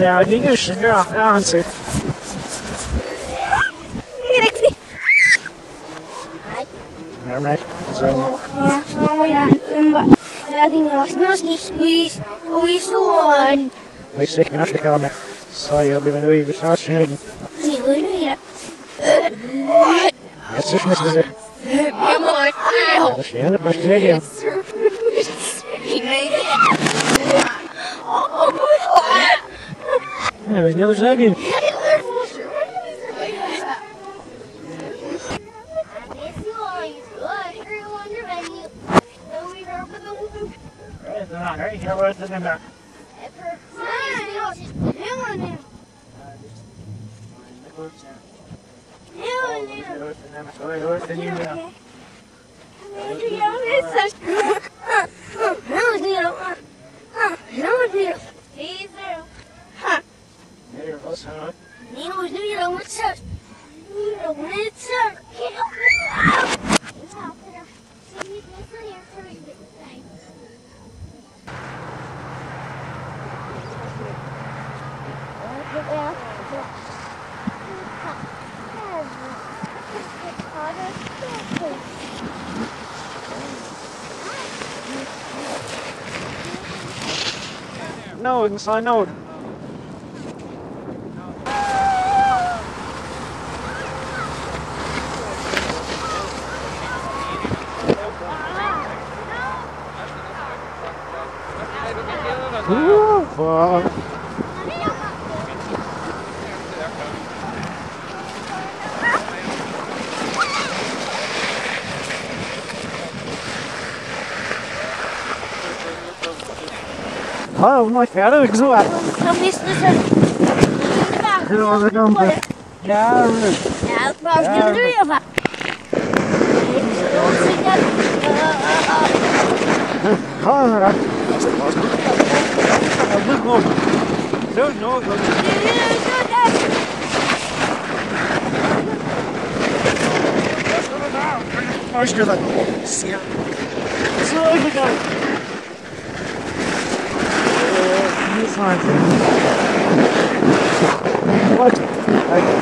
Ja, die is ja, aanzet. Ja, maar zo. Ja, maar ja, dat ding was nog niet goed. Hoe is het? Ik zeg niet dat ik zou je hebben nu even zo snijden. Nee, hoe nu ja? Ja, zo snel is het. Ja, maar ja. Dat is ja, dat was het ja. Ja, weet je wat ik zeg? No, it's I know. Ooh, fuck. Oh, mooi verder, ik zo uit. Dan is het zo. Ja, ik wou het niet doen, ja. Ga maar uit. Zo, zo, zo. Oh, ik wil dat. Zo, ik wil dat. What? Okay.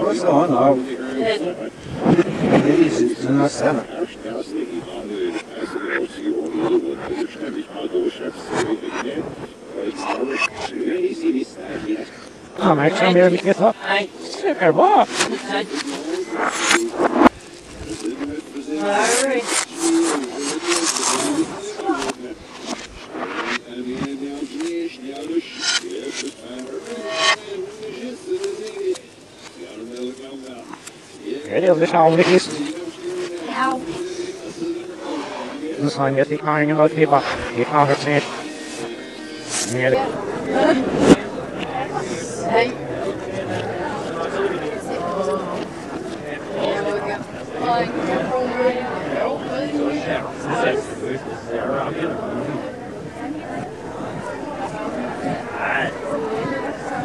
What's going on? Oh, maar ik zou meer niet op. Super bof. Ik weet niet of dit nou onmiddellijk is. Nou. Dan zijn we die aaningen wat dieper. Die gaan het niet. Nee. Hey.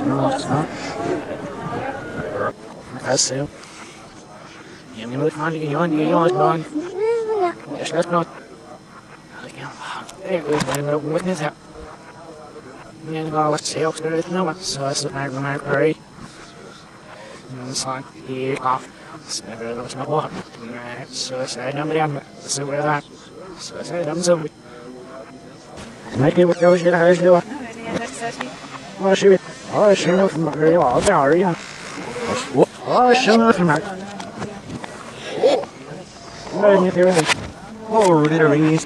No, it's not. That's it. Je moet maar je jongens doen. Je snapt nog. Ik weet niet wat dit is. Ik ga het zelf doen. Ik ga het zelf doen. Ik ga het zelf doen. Ik ga het zelf doen. Ik ga het zelf doen. Ik ga het zelf doen. Ik ga het zelf doen. Ik ga het zelf doen. Ik ga het Oh, there he is.